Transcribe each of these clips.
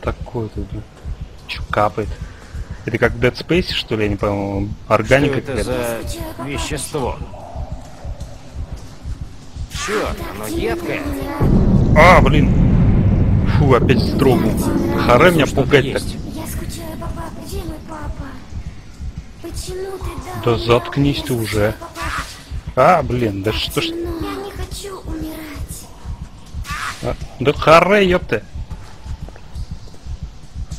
такое тут? Чё капает? Это как в Dead Space, что ли? Я не пойму. Органика какая-то. Что это за вещество? Чёрт, оно едкое. А, блин. Фу, опять вздрогнул. Хара меня пугать так. Я скучаю по папе. Где мой папа? Почему ты дал? Да заткнись ты уже. А, блин, да что ж... Я не хочу умирать. Да хара, ёпта.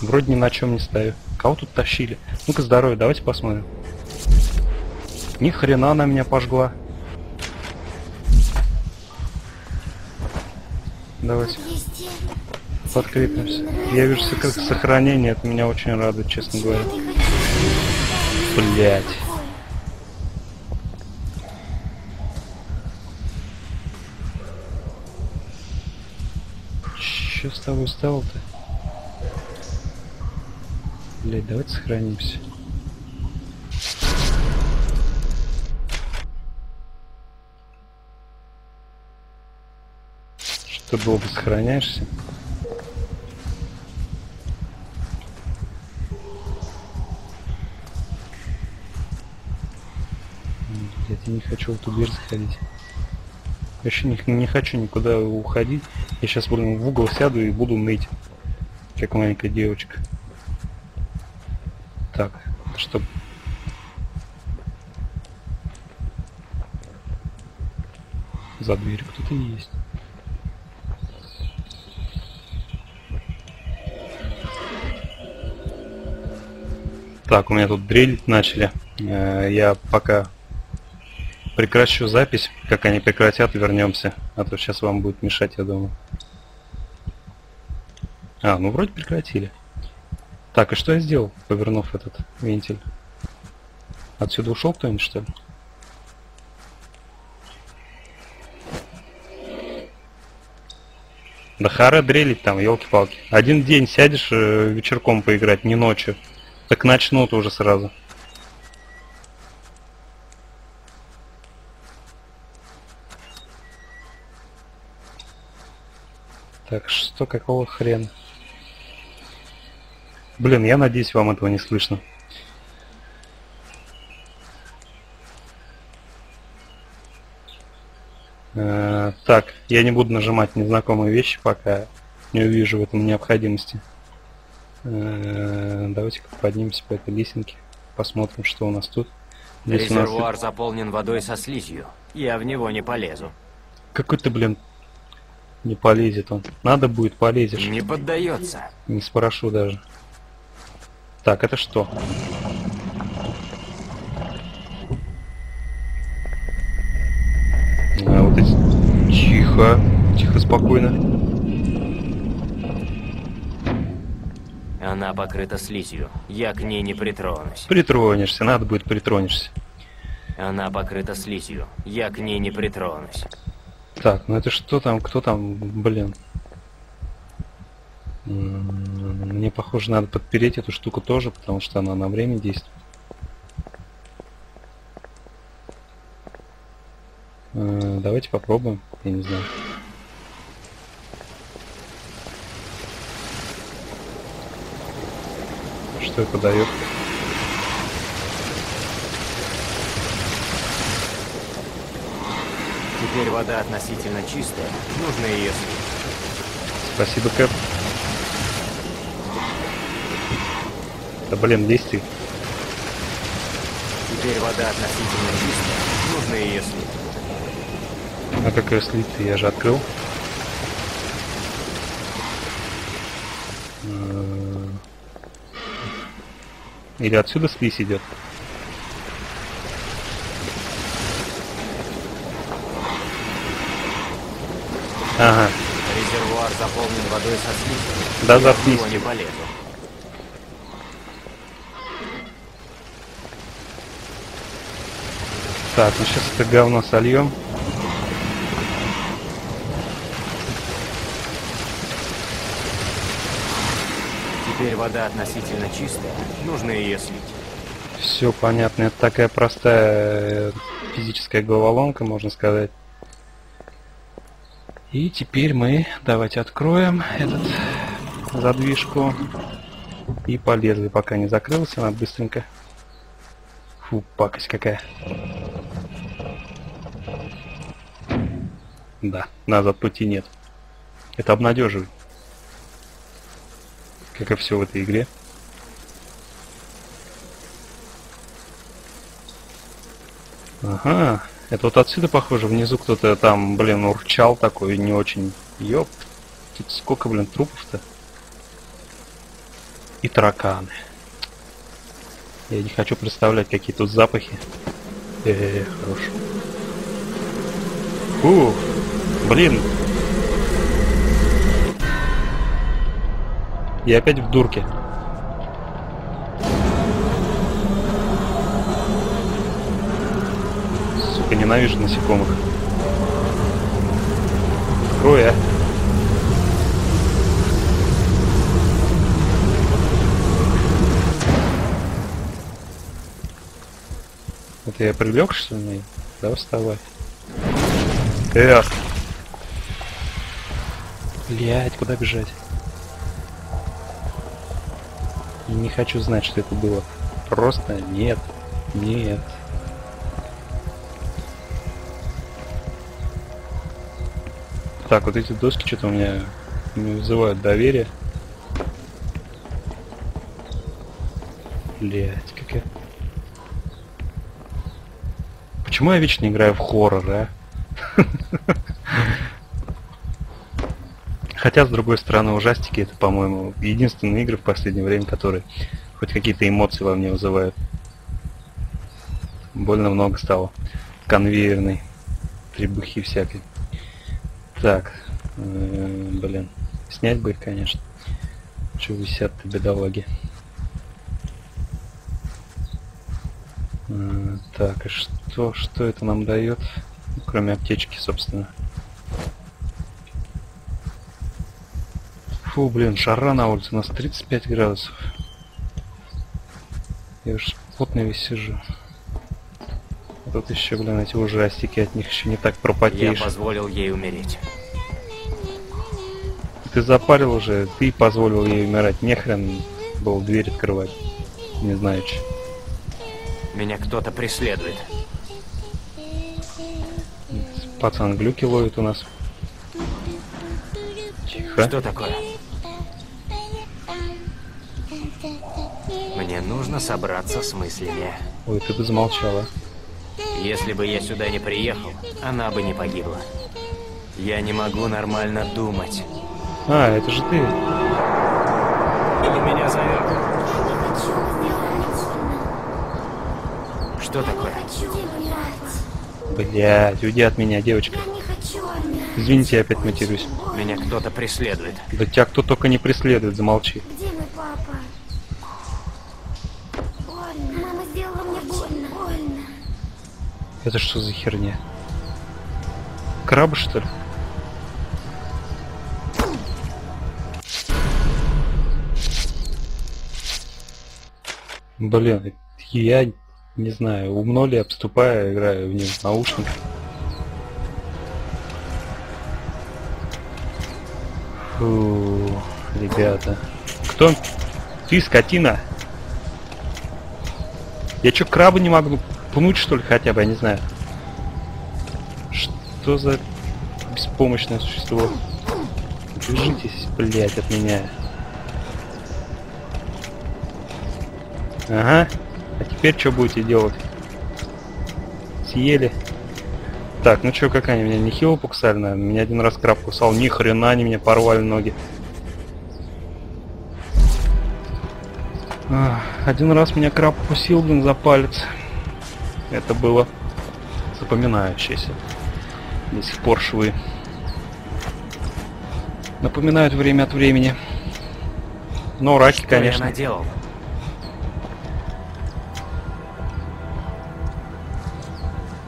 Вроде ни на чем не ставю. Кого тут тащили? Ну-ка, здоровье, давайте посмотрим. Ни хрена она меня пожгла. Давайте подкрепимся. Я вижу, как сохранение, это меня очень радует, честно говоря. Блять. Че с тобой стало-то? Блять, давайте сохранимся. Что долго сохраняешься? Блять, я не хочу в эту дверь заходить. Вообще не хочу никуда уходить. Я сейчас, блин, в угол сяду и буду ныть, как маленькая девочка. Так, чтобы... За дверью кто-то есть. Так, у меня тут дрелить начали. Я пока прекращу запись. Как они прекратят, вернемся. А то сейчас вам будет мешать, я думаю. А, ну вроде прекратили. Так, и что я сделал, повернув этот вентиль? Отсюда ушел кто-нибудь, что ли? Да хара дрелить там, елки-палки. Один день сядешь вечерком поиграть, не ночью. Так начнут уже сразу. Так, что, какого хрена? Блин, я надеюсь, вам этого не слышно. Так, я не буду нажимать незнакомые вещи, пока не увижу в этом необходимости. Давайте-ка поднимемся по этой лесенке, посмотрим, что у нас тут. Здесь резервуар заполнен водой со слизью. Я в него не полезу. Какой-то, блин, не полезет он. Надо будет, полезешь. Не поддается. Не спрошу даже. Так, это что? А, вот эти... Тихо, тихо, спокойно. Она покрыта слизью. Я к ней не притронусь. Притронешься, надо будет, притронешься. Она покрыта слизью. Я к ней не притронусь. Так, ну это что там, кто там, блин? Мне, похоже, надо подпереть эту штуку тоже, потому что она на время действует. Давайте попробуем, я не знаю. Что это дает? Теперь вода относительно чистая, нужно ее слить. Спасибо, Кэп. Да, блин, действий. Теперь вода относительно чистая. Нужно ее слить. А как ее слить-то? Я же открыл. Или отсюда слизь идет? Ага. Резервуар заполнен водой со слизью. Да, за слизью. Так, ну сейчас это говно сольем. Теперь вода относительно чистая, нужно ее слить. Все понятно, это такая простая физическая головоломка, можно сказать. И теперь мы, давайте откроем этот задвижку и полезли, пока не закрылся. Надо быстренько. Фу, пакость какая. Да, назад пути нет. Это обнадеживает. Как и все в этой игре. Ага, это вот отсюда, похоже, внизу кто-то там, блин, урчал такой, не очень. Ёп, сколько, блин, трупов-то. И тараканы. Я не хочу представлять, какие тут запахи. Хорош. Фу, блин. Я опять в дурке. Сука, ненавижу насекомых. Открой, а. Это я прилег, что ли? Да, вставай. Эх. Блять, куда бежать? И не хочу знать, что это было. Просто нет. Нет. Так, вот эти доски что-то у меня не вызывают доверия. Блять, какая. Почему я вечно играю в хоррор, а? Хотя, с другой стороны, ужастики — это, по-моему, единственные игры в последнее время, которые хоть какие-то эмоции во мне вызывают. Больно много стало конвейерной требухи всякой. Так, блин, снять бы их, конечно. Чего висят-то, бедолаги? Так, и что это нам дает? Кроме аптечки, собственно. Фу, блин, жара на улице, у нас 35 градусов. Я уж плотно весь сижу. А тут еще, блин, эти ужастики, от них еще не так пропотеешь. Я позволил ей умереть. Ты запарил уже, ты позволил ей умирать. Нехрен был дверь открывать. Не знаю, че. Меня кто-то преследует. Пацан глюки ловит у нас. Тихо. Что такое? Мне нужно собраться с мыслями. Ой, ты бы замолчала. Если бы я сюда не приехал, она бы не погибла. Я не могу нормально думать. А, это же ты. Или меня зовет. Что такое? Блядь, уйди от меня, девочка. Извините, я опять матерюсь. Меня кто-то преследует. Да тебя кто только не преследует, замолчи. Где мой папа? Больно. Мама сделала мне больно. Больно. Это что за херня? Крабы, что ли? Блин, я не знаю, умно ли обступая, играю в нем наушник. Фу, ребята. Кто? Ты, скотина! Я чё, краба не могу пнуть, что ли, хотя бы, я не знаю. Что за беспомощное существо? Держитесь, блядь, от меня. Ага. А теперь что будете делать? Съели. Так, ну чё, как они меня нехило покусали, наверное. Меня один раз краб кусал, ни хрена, они меня порвали ноги. Один раз меня краб укусил, блин, за палец. Это было запоминающееся. До сих пор швы напоминают время от времени. Но раки, что, конечно. Я наделал?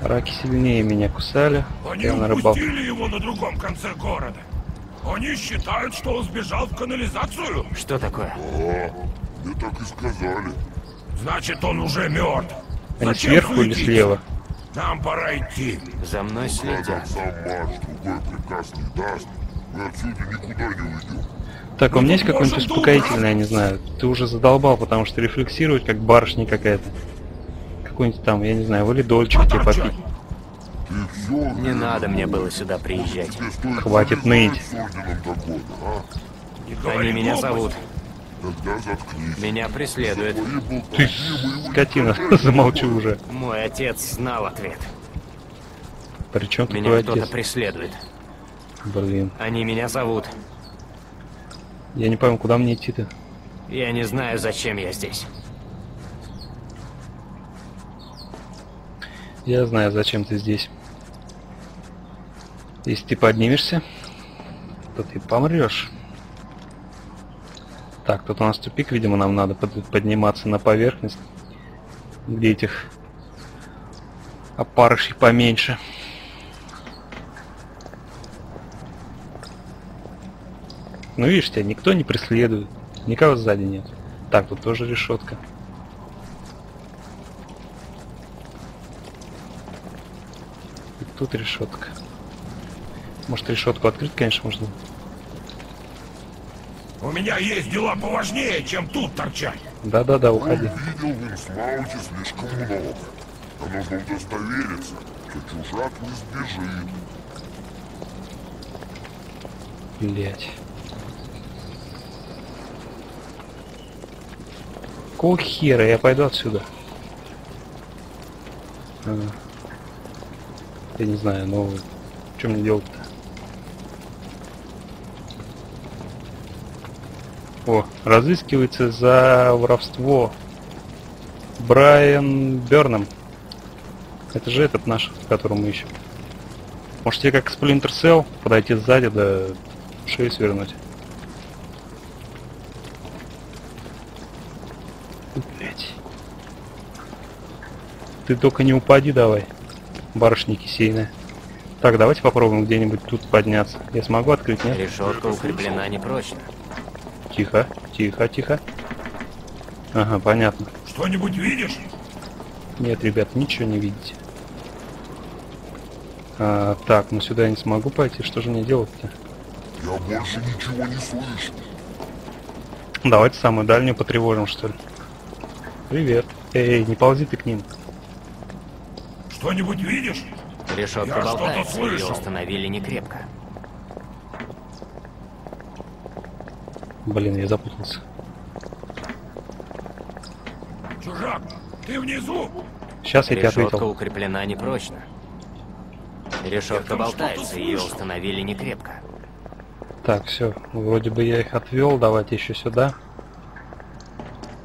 Раки сильнее меня кусали. Они упустили его на другом конце города. Они считают, что он сбежал в канализацию. Что такое? О, мне так и сказали. Значит, он уже мертв. Они зачем сверху или слева? Нам пора идти. За мной следят. Сам марш, другой приказ не даст. Мы отсюда никуда не уйдем. Так, у меня есть какое-нибудь успокоительное, я не знаю. Ты уже задолбал, потому что рефлексировать как барышня какая-то. Какой-нибудь там, я не знаю, валидольчик тебе попить. Не надо мне было сюда приезжать. Хватит ныть. Они меня зовут. Меня преследует. Ты скотина, замолчи уже. Мой отец знал ответ. Причем тут твой отец? Меня кто-то преследует. Блин. Они меня зовут. Я не пойму, куда мне идти-то? Я не знаю, зачем я здесь. Я знаю, зачем ты здесь. Если ты поднимешься, то ты помрешь. Так, тут у нас тупик, видимо, нам надо подниматься на поверхность, где этих опарышей поменьше. Ну видишь, тебя никто не преследует, никого сзади нет. Так, тут тоже решетка. И тут решетка. Может, решетку открыть, конечно, можно. У меня есть дела поважнее, чем тут торчать. Да-да-да, уходи. Я видел в Инсмауте слишком много. А нужно удостовериться, что чужак не сбежит. Блять. Какого хера? Я пойду отсюда. А. Я не знаю, но что мне делать-то? О, разыскивается за воровство Брайан Берном. Это же этот наш, которого мы ищем. Может, тебе как Splinter Cell подойти сзади, да шею свернуть. Блять. Ты только не упади давай, барышня кисейная. Так, давайте попробуем где-нибудь тут подняться. Я смогу открыть, нет? Решетка укреплена непрочно. Тихо, тихо, тихо. Ага, понятно. Что-нибудь видишь? Нет, ребят, ничего не видите. А, так, ну сюда я не смогу пойти. Что же мне делать-то? Я больше ничего не слышу. Давайте самую дальнюю потревожим, что ли. Привет. Эй, не ползи ты к ним. Что-нибудь видишь? Решетка болтается, ее установили некрепко. Блин, я запутался. Чужак, ты внизу! Сейчас я тебе ответил. Решетка укреплена непрочно. Решетка болтается, ее установили некрепко. Так, все, вроде бы я их отвел. Давайте еще сюда.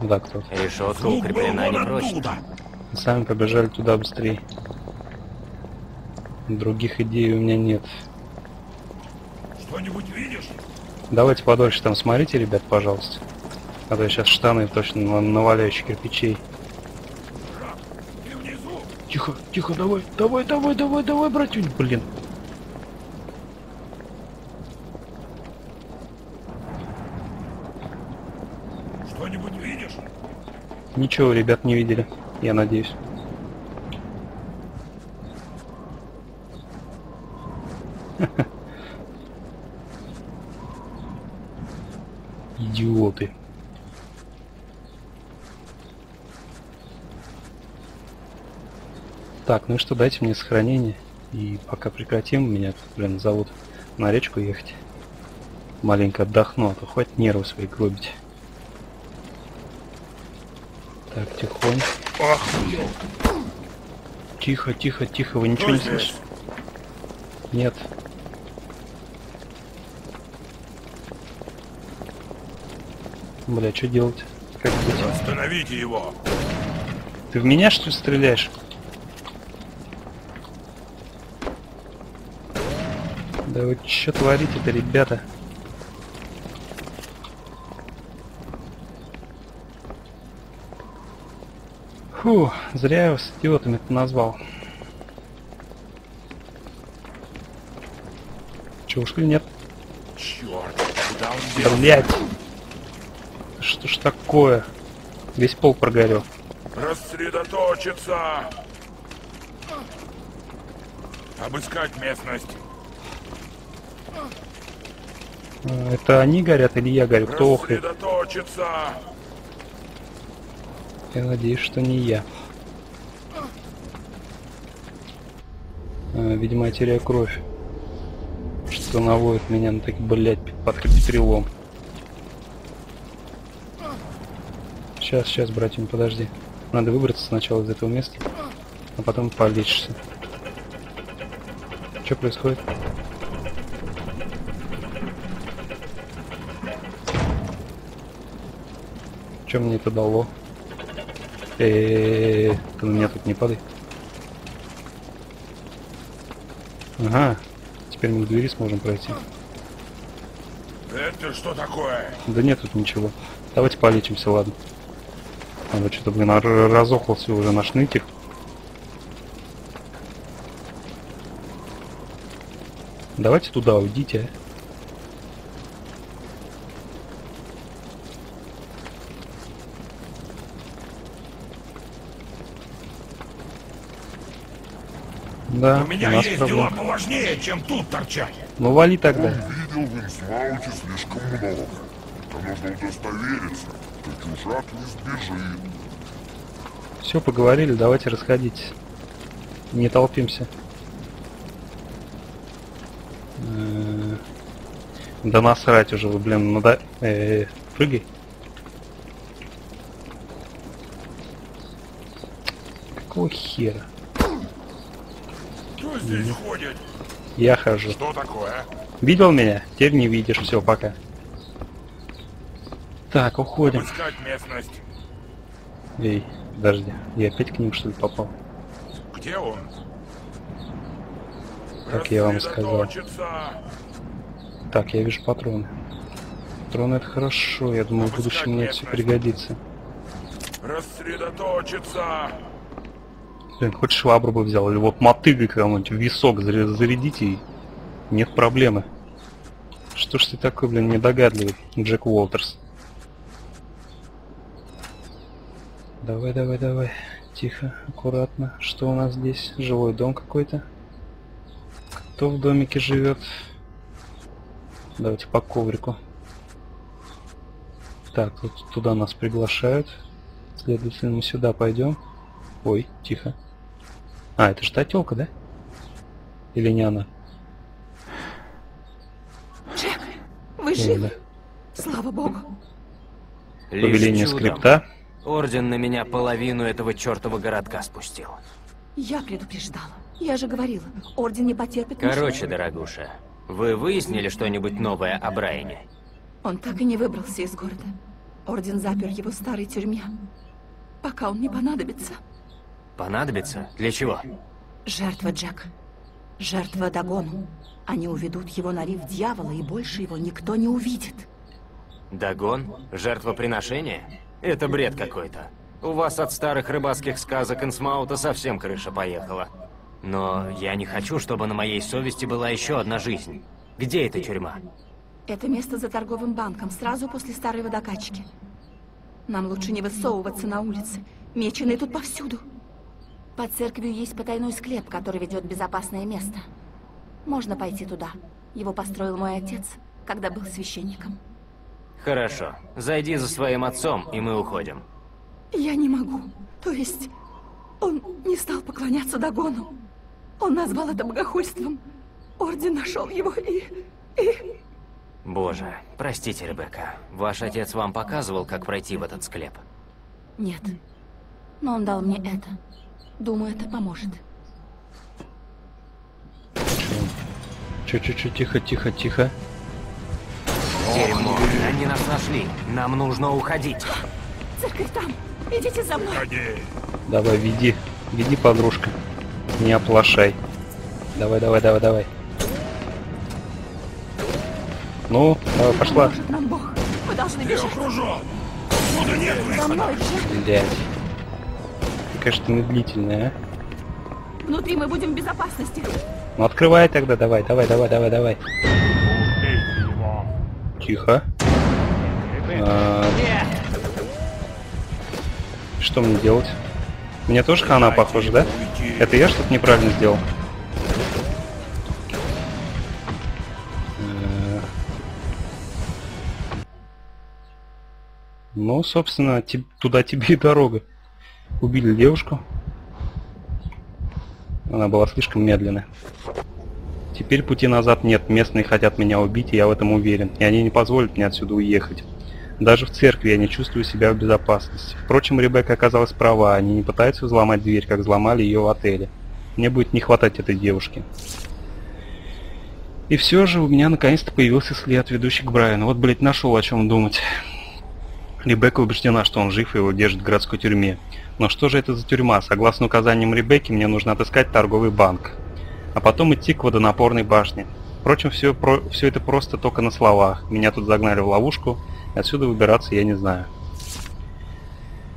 Да, кто-то. Решетка укреплена непрочно. Мы сами побежали туда быстрее. Других идей у меня нет. Что-нибудь видишь? Давайте подольше там смотрите, ребят, пожалуйста. А то я сейчас штаны точно наваляю кирпичей. Тихо, тихо, давай, давай, давай, давай, давай, братюнь, блин. Что-нибудь видишь? Ничего, ребят, не видели, я надеюсь. Идиоты. Так, ну и что, дайте мне сохранение. И пока прекратим, меня тут, блин, зовут на речку ехать. Маленько отдохну, а то хватит нервы свои гробить. Так, тихонько. Ах, тихо, тихо, тихо, вы ничего не слышите? Нет. Бля, что делать? Как здесь? Остановите его! Ты в меня что ли стреляешь? Да вы что творите-то, ребята? Фу, зря я вас идиотами-то назвал. Че, ушли, нет? Черт, куда он делал? Блять! Что ж такое? Весь пол прогорел. Рассредоточиться! Обыскать местность. Это они горят или я горю? Кто охрит? Я надеюсь, что не я. Видимо, я теряю кровь. Что наводит меня на такие, блядь, подкрепить перелом. Сейчас, братья, подожди. Надо выбраться сначала из этого места, а потом полечишься. Что происходит? Чем мне это дало? Ты на меня тут не падай. Ага, теперь мы к двери сможем пройти. Это что такое? Да нет тут ничего. Давайте полечимся, ладно. Надо что-то, блин, разохлался уже наш нытик. Давайте туда уйдите. Да, у меня есть дела поважнее, чем тут торчать. Ну вали тогда. Он видел в Инсмауте слишком много. Это нужно удостовериться, что чужак не сбежит. Все, поговорили, давайте расходитесь. Не толпимся. Да насрать уже, блин, надо... Прыгай. Какого хера? Кто здесь ходит? Я хожу. Что такое? Видел меня? Теперь не видишь. Все, пока. Так, уходим. Эй, подожди. Я опять к ним, что ли, попал? Где он? Как я вам сказал. Так, я вижу патроны. Патроны — это хорошо. Я думаю, в будущем мне это все пригодится. Рассредоточиться. Блин, хоть швабру бы взял, или вот мотыгой кому-нибудь в висок зарядите, и нет проблемы. Что ж ты такой, блин, недогадливый, Джек Уолтерс. Давай. Тихо, аккуратно. Что у нас здесь? Жилой дом какой-то. Кто в домике живет? Давайте по коврику. Так, вот туда нас приглашают. Следовательно, мы сюда пойдем. Ой, тихо. А, это же та тёлка, да? Или не она? Джек, вы живы? Да. Слава богу. Повеление скрипта. Орден на меня половину этого чёртова городка спустил. Я предупреждала. Я же говорила, орден не потерпит. Короче, дорогуша, вы выяснили что-нибудь новое о Брайане? Он так и не выбрался из города. Орден запер его в старой тюрьме, пока он не понадобится. Понадобится? Для чего? Жертва, Джек. Жертва Дагону. Они уведут его на риф дьявола, и больше его никто не увидит. Дагон? Жертвоприношение? Это бред какой-то. У вас от старых рыбацких сказок Инсмаута совсем крыша поехала. Но я не хочу, чтобы на моей совести была еще одна жизнь. Где эта тюрьма? Это место за торговым банком, сразу после старой водокачки. Нам лучше не высовываться на улице. Меченые тут повсюду. Под церковью есть потайной склеп, который ведет в безопасное место. Можно пойти туда. Его построил мой отец, когда был священником. Хорошо. Зайди за своим отцом, и мы уходим. Я не могу. То есть, он не стал поклоняться Дагону. Он назвал это богохульством. Орден нашел его и... Боже, простите, Ребекка. Ваш отец вам показывал, как пройти в этот склеп? Нет. Но он дал мне это. Думаю, это поможет. Чуть-чуть, тихо. Дерьмо, они нас нашли. Нам нужно уходить. Церковь там. Идите за мной. Ходи. Давай, веди, подружка. Не оплошай. Давай. Ну, давай, пошла. Мы должны бежать. Блядь. Конечно, медлительная. Внутри мы будем в безопасности. Ну открывай тогда, давай. Тихо. Что мне делать? Мне тоже хана, похоже, да? Это я что-то неправильно сделал. Ну, собственно, туда тебе и дорога. Убили девушку. Она была слишком медленная. Теперь пути назад нет. Местные хотят меня убить, и я в этом уверен. И они не позволят мне отсюда уехать. Даже в церкви я не чувствую себя в безопасности. Впрочем, Ребекка оказалась права. Они не пытаются взломать дверь, как взломали ее в отеле. Мне будет не хватать этой девушки. И все же у меня наконец-то появился след, ведущий к Брайану. Вот, блять, нашел о чем думать. Ребекка убеждена, что он жив и его держит в городской тюрьме. Но что же это за тюрьма? Согласно указаниям Ребекки, мне нужно отыскать торговый банк. А потом идти к водонапорной башне. Впрочем, все это просто только на словах. Меня тут загнали в ловушку, и отсюда выбираться я не знаю.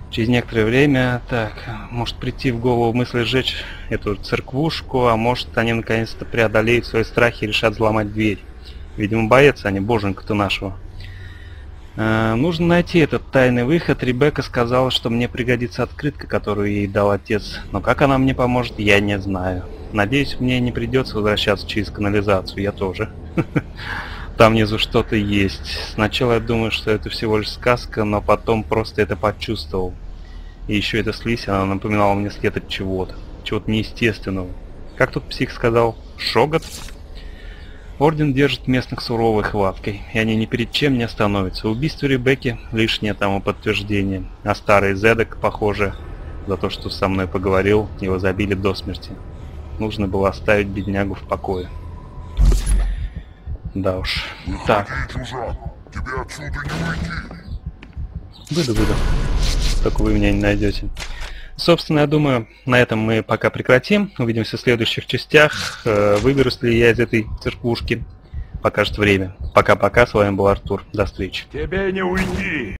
Через некоторое время... Так, может прийти в голову мысль сжечь эту церквушку, а может они наконец-то преодолеют свои страхи и решат взломать дверь. Видимо, боятся они боженька-то нашего. Нужно найти этот тайный выход. Ребекка сказала, что мне пригодится открытка, которую ей дал отец. Но как она мне поможет, я не знаю. Надеюсь, мне не придется возвращаться через канализацию. Я тоже. Там внизу что-то есть. Сначала я думаю, что это всего лишь сказка, но потом просто это почувствовал. И еще эта слизь, она напоминала мне след от чего-то. Чего-то неестественного. Как тут псих сказал? Шогот? Орден держит местных суровой хваткой, и они ни перед чем не остановятся. Убийство Ребекки – лишнее тому подтверждение. А старый Зедок, похоже, за то, что со мной поговорил, его забили до смерти. Нужно было оставить беднягу в покое. Да уж. Так. Выйду. Только вы меня не найдете. Собственно, я думаю, на этом мы пока прекратим. Увидимся в следующих частях. Выберусь ли я из этой церквушки? Покажет время. Пока-пока. С вами был Артур. До встречи. Тебе не уйти!